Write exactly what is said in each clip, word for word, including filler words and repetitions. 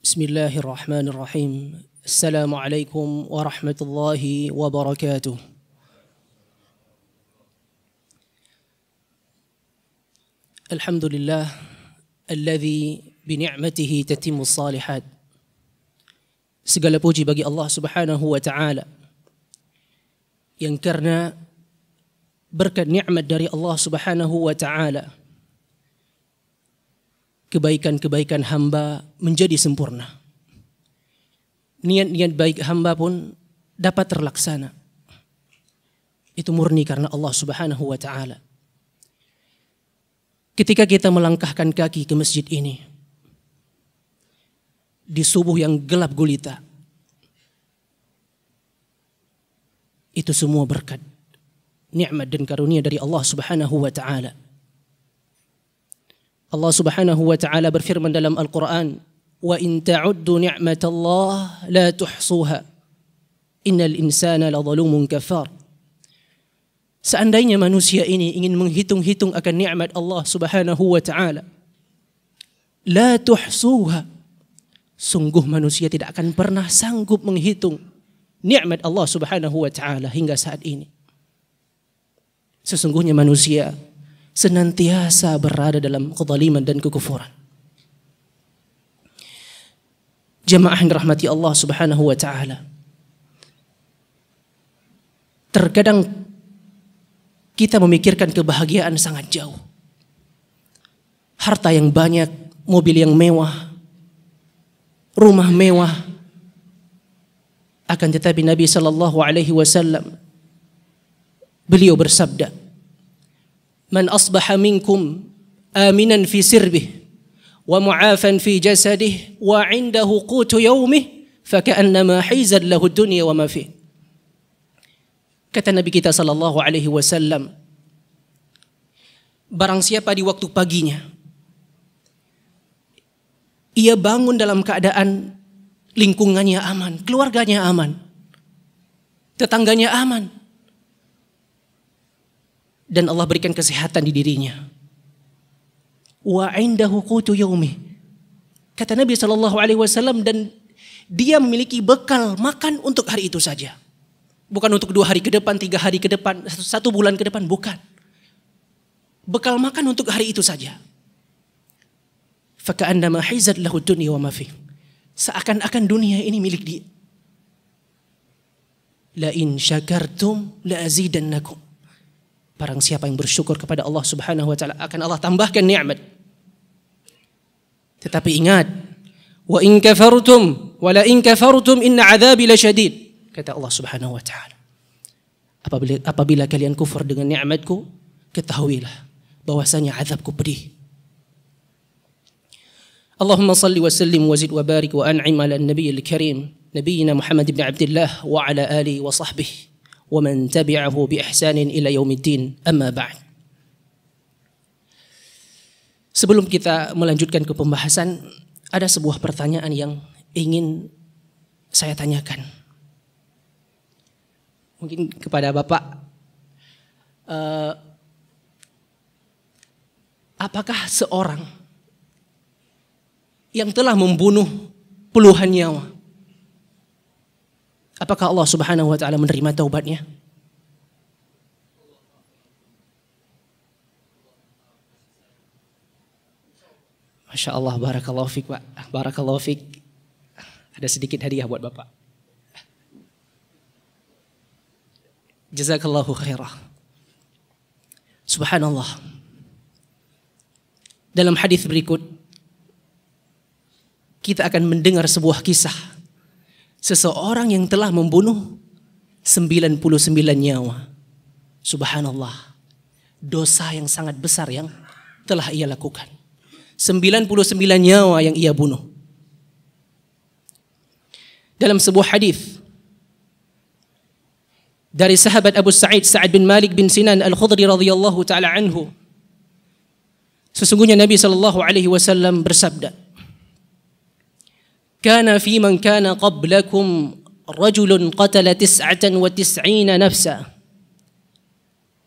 Bismillahirrahmanirrahim. Assalamualaikum warahmatullahi wabarakatuh. Alhamdulillah alladhi bini'matihi tatimmu salihat. Segala puji bagi Allah subhanahu wa ta'ala yang karena berkat nikmat dari Allah subhanahu wa ta'ala kebaikan-kebaikan hamba menjadi sempurna. Niat-niat baik hamba pun dapat terlaksana. Itu murni karena Allah subhanahu wa ta'ala. Ketika kita melangkahkan kaki ke masjid ini, di subuh yang gelap gulita, itu semua berkat, nikmat dan karunia dari Allah subhanahu wa ta'ala. Allah subhanahu wa ta'ala berfirman dalam Al-Quran, wa in ta'uddu ni'matallah la tuhsuha, innal insana la zalumun kafar. Seandainya manusia ini ingin menghitung-hitung akan nikmat Allah subhanahu wa ta'ala, la tuhsuha, sungguh manusia tidak akan pernah sanggup menghitung nikmat Allah subhanahu wa ta'ala hingga saat ini. Sesungguhnya manusia senantiasa berada dalam kezaliman dan kekufuran. Jemaah yang dirahmati Allah subhanahu wa ta'ala, terkadang kita memikirkan kebahagiaan sangat jauh. Harta yang banyak, mobil yang mewah, rumah mewah. Akan tetapi Nabi sallallahu alaihi wasallam beliau bersabda, man asbaha minkum aminan fi sirbih wa mu'afan fi jasadih wa indahu qutu yaumih faka'annama hizat lahu dunya wa ma fi. Kata Nabi kita sallallahu alaihi wasallam, barang siapa di waktu paginya ia bangun dalam keadaan lingkungannya aman, keluarganya aman, tetangganya aman, dan Allah berikan kesehatan di dirinya. Wa indahu qutu yaumi. Kata Nabi sallallahu alaihi wasallam, dan dia memiliki bekal makan untuk hari itu saja. Bukan untuk dua hari ke depan, tiga hari ke depan, satu bulan ke depan, bukan. Bekal makan untuk hari itu saja. Faka'annama hizat lahu dunya wa ma fi. Seakan-akan dunia ini milik dia. La in syakartum la azidannakum. Barang siapa yang bersyukur kepada Allah subhanahu wa ta'ala, akan Allah tambahkan nikmat. Tetapi ingat, wa in kafartum, wa la in kafartum inna adzabi lasyadid. Kata Allah subhanahu wa ta'ala, apabila, apabila kalian kufur dengan nikmatku, ketahuilah bahwasanya azabku pedih. Allahumma salli wa sallim wa zid wa barik wa an'im ala nabiyil karim, nabiyina Muhammad ibn Abdillah wa ala alihi wa sahbihi wa man tabi'ahu bi ihsanin ila yaumiddin, amma ba'd. Sebelum kita melanjutkan ke pembahasan, ada sebuah pertanyaan yang ingin saya tanyakan. Mungkin kepada Bapak, uh, apakah seorang yang telah membunuh puluhan nyawa, apakah Allah subhanahu wa ta'ala menerima taubatnya? Masya Allah, barakallahu fiik Pak. Barakallahu fiik. Ada sedikit hadiah buat Bapak. Jazakallahu khairah. Subhanallah. Dalam hadis berikut, kita akan mendengar sebuah kisah seseorang yang telah membunuh sembilan puluh sembilan nyawa. Subhanallah, dosa yang sangat besar yang telah ia lakukan. sembilan puluh sembilan nyawa yang ia bunuh. Dalam sebuah hadis dari sahabat Abu Sa'id Sa'ad bin Malik bin Sinan Al-Khudri radhiyallahu taala anhu, sesungguhnya Nabi sallallahu alaihi wasallam bersabda, كان في من كان قبلكم رجل قتل تسعة وتسعين نفسا.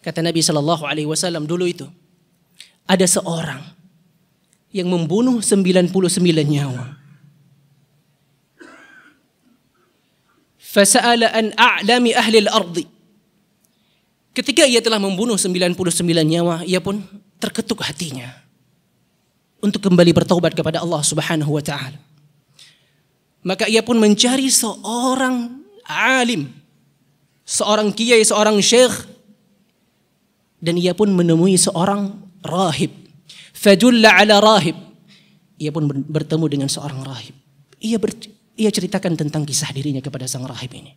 Kata Nabi sallallahu alaihi wasallam, dulu itu ada seorang yang membunuh sembilan puluh sembilan nyawa. Fasa'ala an a'lami ahlil ardi. Ketika ia telah membunuh sembilan puluh sembilan nyawa, ia pun terketuk hatinya untuk kembali bertaubat kepada Allah Subhanahu wa taala. Maka ia pun mencari seorang alim, seorang kiai, seorang syekh, dan ia pun menemui seorang rahib. Fajulla ala rahib. Ia pun bertemu dengan seorang rahib. Ia ber, ia ceritakan tentang kisah dirinya kepada sang rahib ini.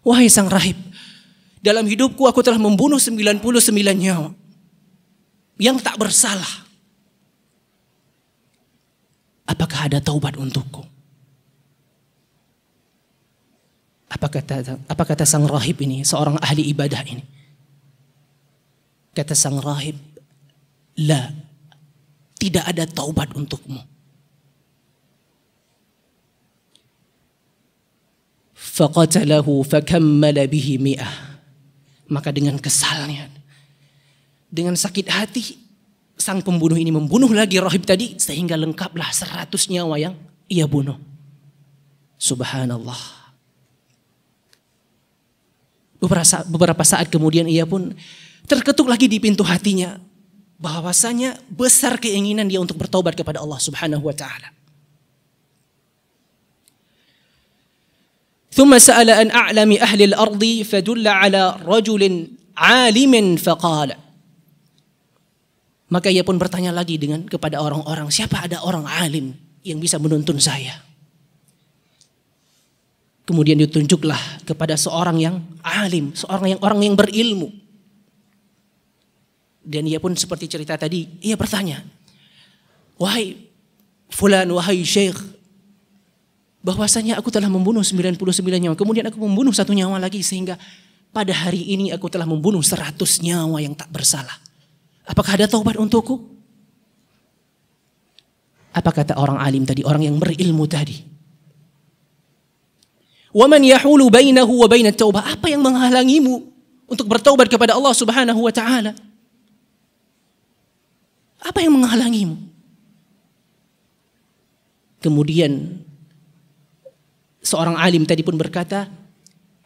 Wahai sang rahib, dalam hidupku aku telah membunuh sembilan puluh sembilan nyawa yang tak bersalah. Apakah ada taubat untukku? Apa kata, apa kata sang rahib ini, seorang ahli ibadah ini? Kata sang rahib, la, tidak ada taubat untukmu. Faqatalahu fakammala bihi mi'ah. Maka dengan kesalnya, dengan sakit hati, sang pembunuh ini membunuh lagi rahib tadi sehingga lengkaplah seratus nyawa yang ia bunuh. Subhanallah. Beberapa saat, beberapa saat kemudian ia pun terketuk lagi di pintu hatinya bahwasanya besar keinginan dia untuk bertaubat kepada Allah Subhanahu wa taala. ثم سأل أن أعلم أهل الأرض فدل على رجل عالم فقال. Maka ia pun bertanya lagi dengan kepada orang-orang, siapa ada orang alim yang bisa menuntun saya? Kemudian ditunjuklah kepada seorang yang alim, seorang yang orang yang berilmu. Dan ia pun seperti cerita tadi, ia bertanya, wahai fulan, wahai syekh, bahwasanya aku telah membunuh sembilan puluh sembilan nyawa. Kemudian aku membunuh satu nyawa lagi sehingga pada hari ini aku telah membunuh seratus nyawa yang tak bersalah. Apakah ada taubat untukku? Apa kata orang alim tadi, orang yang berilmu tadi? Wa man yahulu bainahu wa bainat taubah. Apa yang menghalangimu untuk bertaubat kepada Allah Subhanahu wa taala? Apa yang menghalangimu? Kemudian seorang alim tadi pun berkata,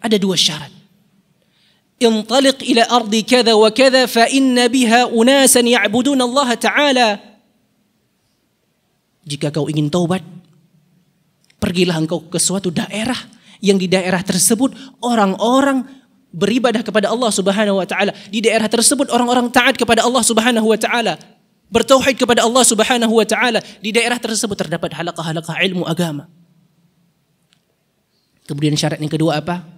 ada dua syarat. Intaliq ila ardi kada wa kada fa inna biha unasan ya'budun Allah Ta'ala. Jika kau ingin taubat, pergilah engkau ke suatu daerah yang di daerah tersebut orang-orang beribadah kepada Allah Subhanahu wa taala. Di daerah tersebut orang-orang taat kepada Allah Subhanahu wa taala, bertauhid kepada Allah Subhanahu wa taala. Di daerah tersebut terdapat halaqah-halaqah ilmu agama. Kemudian syarat yang kedua apa?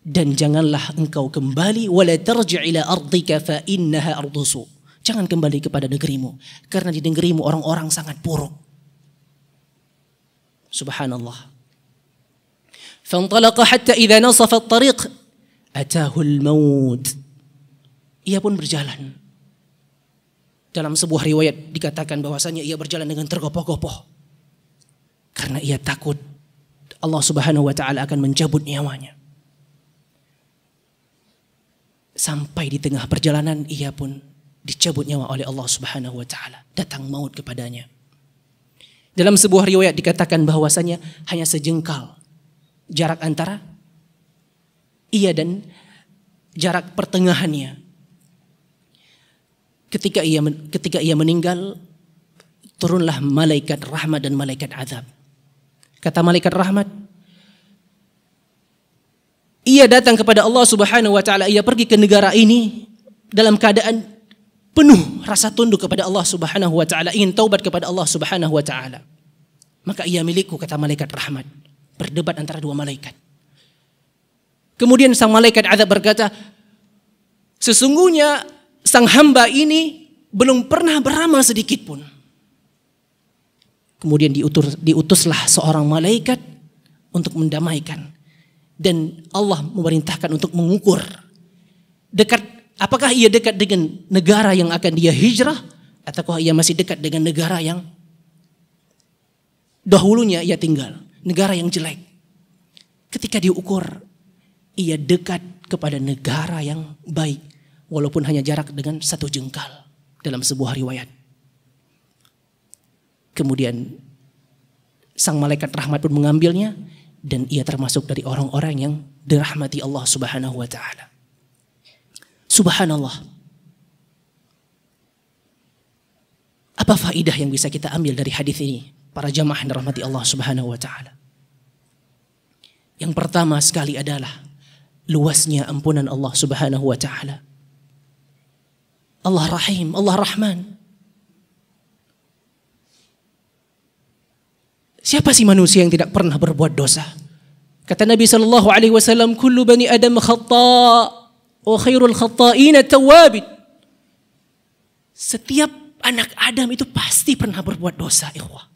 Dan janganlah engkau kembali, wala tarji' ila ardika fa innaha ardhu su'. Jangan kembali kepada negerimu, karena di negerimu orang-orang sangat buruk. Subhanallah. Fantalaqa hatta idza nasafa at-tariq atahu al-maut. Ia pun berjalan. Dalam sebuah riwayat dikatakan bahwasanya ia berjalan dengan tergopoh-gopoh karena ia takut Allah Subhanahu wa taala akan mencabut nyawanya. Sampai di tengah perjalanan ia pun dicabut nyawa oleh Allah Subhanahu wa taala. Datang maut kepadanya. Dalam sebuah riwayat dikatakan bahwasanya hanya sejengkal jarak antara ia dan jarak pertengahannya. Ketika ia ketika ia meninggal, turunlah malaikat rahmat dan malaikat azab. Kata malaikat rahmat, ia datang kepada Allah Subhanahu wa taala, ia pergi ke negara ini dalam keadaan penuh rasa tunduk kepada Allah Subhanahu wa taala, ingin taubat kepada Allah Subhanahu wa taala. Maka ia milikku, kata malaikat rahmat. Berdebat antara dua malaikat. Kemudian sang malaikat azab berkata, sesungguhnya sang hamba ini belum pernah beramal sedikit pun. Kemudian diutus, diutuslah seorang malaikat untuk mendamaikan. Dan Allah memerintahkan untuk mengukur. Dekat, apakah ia dekat dengan negara yang akan dia hijrah? Ataukah ia masih dekat dengan negara yang dahulunya ia tinggal? Negara yang jelek. Ketika diukur, ia dekat kepada negara yang baik. Walaupun hanya jarak dengan satu jengkal dalam sebuah riwayat. Kemudian sang malaikat rahmat pun mengambilnya dan ia termasuk dari orang-orang yang dirahmati Allah Subhanahu wa taala. Subhanallah. Apa faidah yang bisa kita ambil dari hadis ini para jamaah yang dirahmati Allah Subhanahu wa taala? Yang pertama sekali adalah luasnya ampunan Allah Subhanahu wa taala. Allah Rahim, Allah Rahman. Siapa sih manusia yang tidak pernah berbuat dosa? Kata Nabi sallallahu alaihi wasallam, "Kullu bani Adam khata, wa khairul khata'in at-tawwabin." Setiap anak Adam itu pasti pernah berbuat dosa, ikhwah.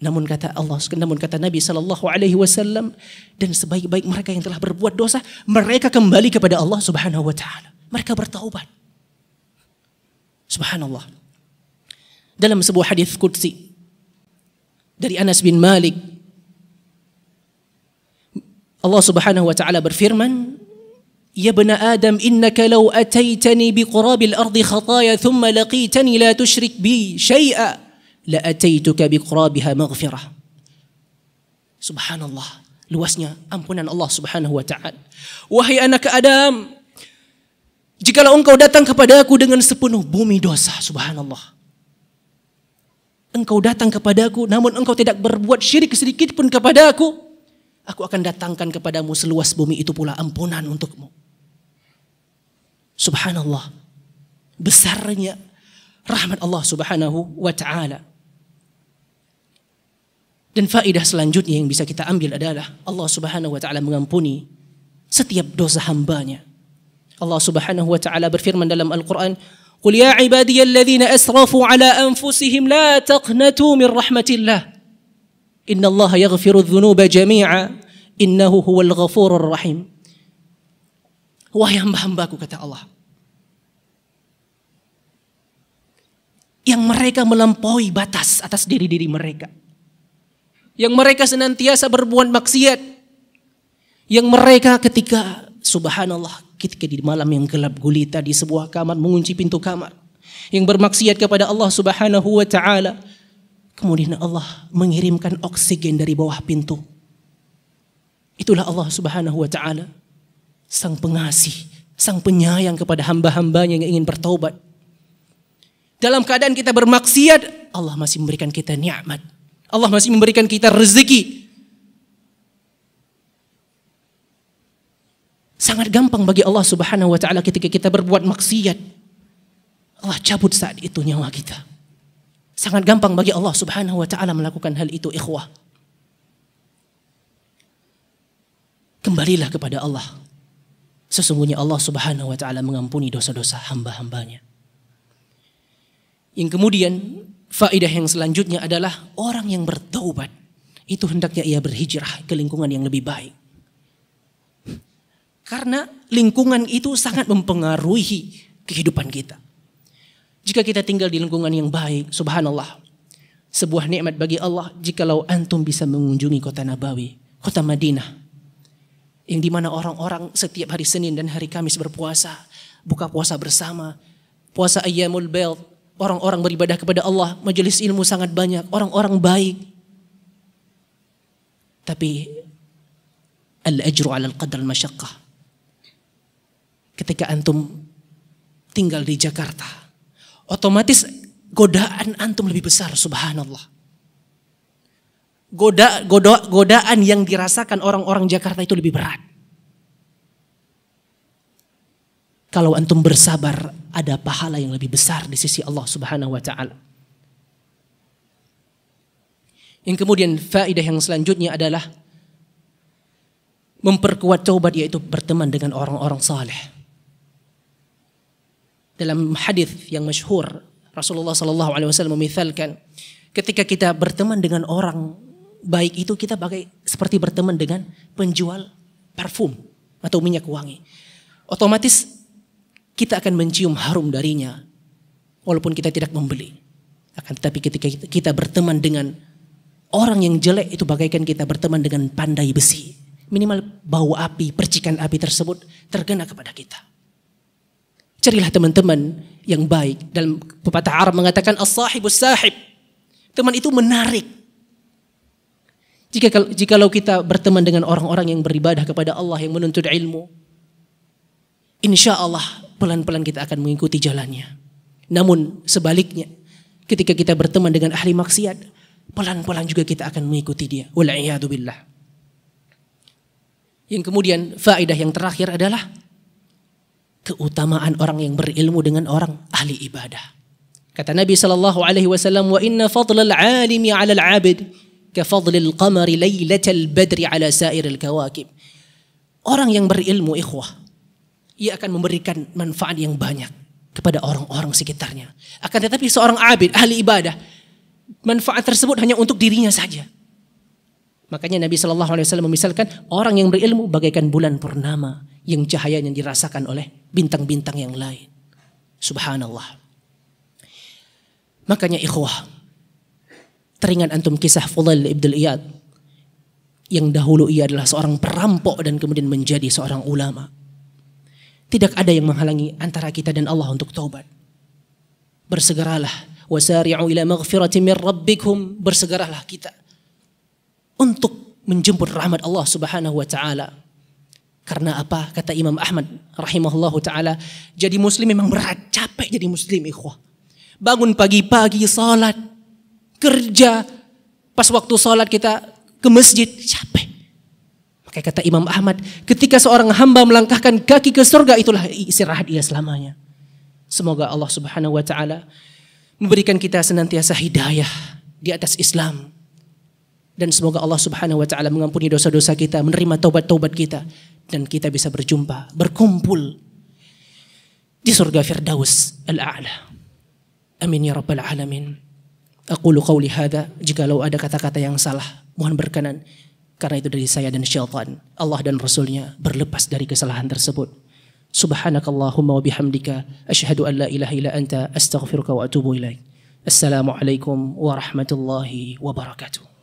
Namun kata Allah, namun kata Nabi sallallahu alaihi wasallam, dan sebaik-baik mereka yang telah berbuat dosa, mereka kembali kepada Allah Subhanahu wa taala. Mereka bertaubat. Subhanallah. Dalam sebuah hadis qudsi dari Anas bin Malik, Allah Subhanahu wa taala berfirman, "Ya bani Adam, innaka law ataitani biqurabil ardi khataaya thumma laqitani la tusyrik bi syai'a la ataituka biqurabiha maghfirah." Subhanallah, luasnya ampunan Allah Subhanahu wa taala. Wahai anak Adam, jikalau engkau datang kepadaku dengan sepenuh bumi dosa, subhanallah. Engkau datang kepadaku, namun engkau tidak berbuat syirik sedikit pun kepadaku, aku akan datangkan kepadamu seluas bumi itu pula ampunan untukmu. Subhanallah, besarnya rahmat Allah Subhanahu wa taala. Dan faedah selanjutnya yang bisa kita ambil adalah Allah Subhanahu wa taala mengampuni setiap dosa hambanya. Allah Subhanahu wa taala berfirman dalam Al-Qur'an, "Qul ya ibadiyalladzina asrafu ala anfusihim la taqnatu min rahmatillah. Innallaha yaghfirudz dzunuba jami'a, innahu huwal ghafurur rahim." Wahai hamba-hambaku, kata Allah, yang mereka melampaui batas atas diri-diri mereka, yang mereka senantiasa berbuat maksiat, yang mereka ketika, subhanallah, ketika di malam yang gelap gulita di sebuah kamar mengunci pintu kamar, yang bermaksiat kepada Allah Subhanahu wa taala, kemudian Allah mengirimkan oksigen dari bawah pintu. Itulah Allah Subhanahu wa taala, sang pengasih, sang penyayang kepada hamba-hambanya yang ingin bertaubat. Dalam keadaan kita bermaksiat, Allah masih memberikan kita nikmat, Allah masih memberikan kita rezeki. Sangat gampang bagi Allah Subhanahu wa taala ketika kita berbuat maksiat, Allah cabut saat itu nyawa kita. Sangat gampang bagi Allah Subhanahu wa taala melakukan hal itu, ikhwah. Kembalilah kepada Allah. Sesungguhnya Allah Subhanahu wa taala mengampuni dosa-dosa hamba-hambanya. Yang kemudian faedah yang selanjutnya adalah orang yang bertaubat itu hendaknya ia berhijrah ke lingkungan yang lebih baik. Karena lingkungan itu sangat mempengaruhi kehidupan kita. Jika kita tinggal di lingkungan yang baik, subhanallah, sebuah nikmat bagi Allah jikalau antum bisa mengunjungi kota Nabawi, kota Madinah, yang dimana orang-orang setiap hari Senin dan hari Kamis berpuasa, buka puasa bersama, puasa Ayyamul Bayd, orang-orang beribadah kepada Allah, majelis ilmu sangat banyak, orang-orang baik. Tapi al-ajru 'ala al-qadr al-masyaqqah. Ketika antum tinggal di Jakarta, otomatis godaan antum lebih besar, subhanallah. Goda, goda, godaan yang dirasakan orang-orang Jakarta itu lebih berat. Kalau antum bersabar, ada pahala yang lebih besar di sisi Allah Subhanahu wa taala. Yang kemudian faedah yang selanjutnya adalah memperkuat taubat, yaitu berteman dengan orang-orang saleh. Dalam hadis yang masyhur, Rasulullah Sallallahu Alaihi Wasallam memisalkan, ketika kita berteman dengan orang baik itu kita pakai seperti berteman dengan penjual parfum atau minyak wangi. Otomatis kita akan mencium harum darinya, walaupun kita tidak membeli. Akan tetapi ketika kita berteman dengan orang yang jelek itu bagaikan kita berteman dengan pandai besi. Minimal bau api, percikan api tersebut terkena kepada kita. Carilah teman-teman yang baik. Dalam pepatah Arab mengatakan as-sahibus sahib. Teman itu menarik. Jika jikalau kita berteman dengan orang-orang yang beribadah kepada Allah, yang menuntut ilmu, insya Allah pelan-pelan kita akan mengikuti jalannya. Namun sebaliknya, ketika kita berteman dengan ahli maksiat, pelan-pelan juga kita akan mengikuti dia. Wal'iyadu billah. Yang kemudian faedah yang terakhir adalah keutamaan orang yang berilmu dengan orang ahli ibadah. Kata Nabi sallallahu alaihi wasallam, "Wa inna fadlal 'alimi 'alal 'abid ka fadlil qamari lailatal badri ala sairil kawakib." Orang yang berilmu, ikhwah, ia akan memberikan manfaat yang banyak kepada orang-orang sekitarnya. Akan tetapi seorang abid, ahli ibadah, manfaat tersebut hanya untuk dirinya saja. Makanya Nabi sallallahu alaihi wasallam memisalkan orang yang berilmu bagaikan bulan purnama yang cahayanya dirasakan oleh bintang-bintang yang lain. Subhanallah. Makanya ikhwah, teringat antum kisah Fudail ibn Iyad, yang dahulu ia adalah seorang perampok dan kemudian menjadi seorang ulama. Tidak ada yang menghalangi antara kita dan Allah untuk taubat. Bersegeralah, wasari'u ila maghfirati min rabbikum, bersegeralah kita untuk menjemput rahmat Allah Subhanahu wa taala. Karena apa? Kata Imam Ahmad rahimahullahu taala, jadi muslim memang berat, capek jadi muslim ikhwah. Bangun pagi-pagi salat, kerja, pas waktu sholat kita ke masjid, capek. Maka kata Imam Ahmad, ketika seorang hamba melangkahkan kaki ke surga, itulah istirahat ia selamanya. Semoga Allah Subhanahu wa taala memberikan kita senantiasa hidayah di atas Islam, dan semoga Allah Subhanahu wa taala mengampuni dosa-dosa kita, menerima taubat-taubat kita, dan kita bisa berjumpa, berkumpul di surga Firdaus al-A'la. Amin ya rabbal alamin. Aqulu qawli hadha, jikalau ada kata-kata yang salah mohon berkenan, karena itu dari saya dan syaitan. Allah dan Rasulnya berlepas dari kesalahan tersebut. Subhanakallahumma wa bihamdika, asyhadu an la ilaha illa anta, astaghfiruka wa atubu ilaik. Assalamualaikum warahmatullahi wabarakatuh.